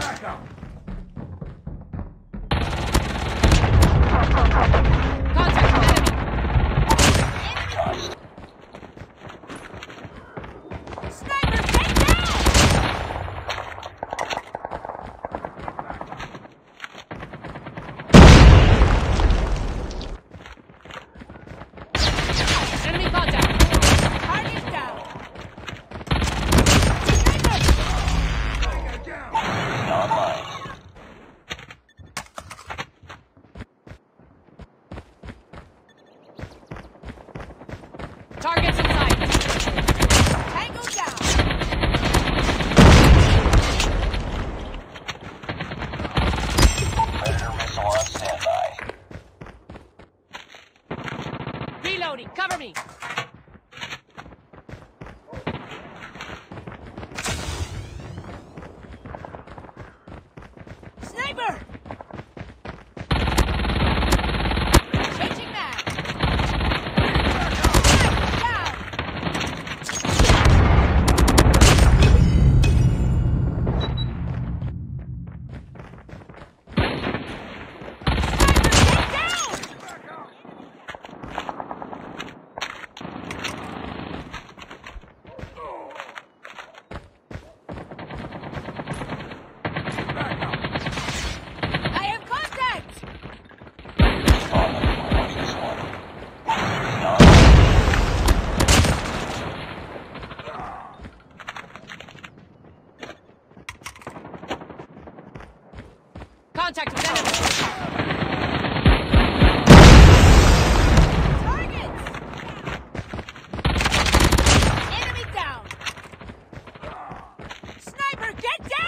backup! Targets in sight. Tango down. Predator missile on standby. Reloading. Cover me. Sniper. Contact with enemy. Targets! Enemy down! Sniper, get down!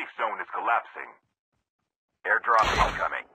safe zone is collapsing. Airdrop incoming.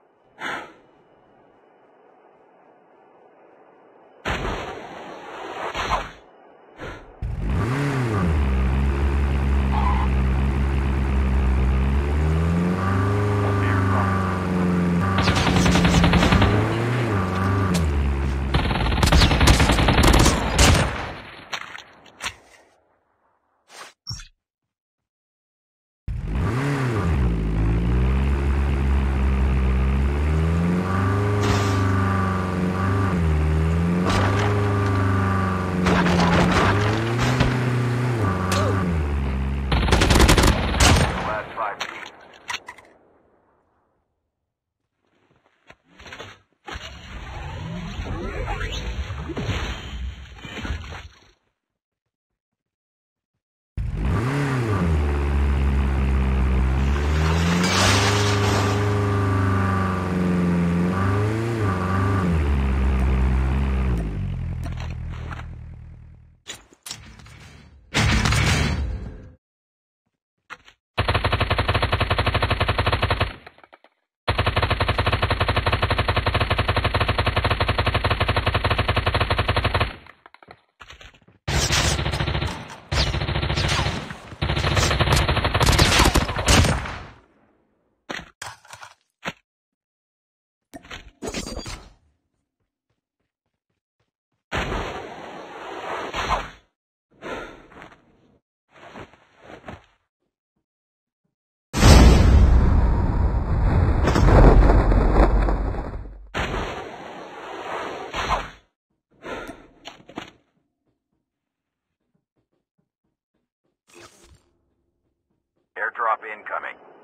Drop incoming.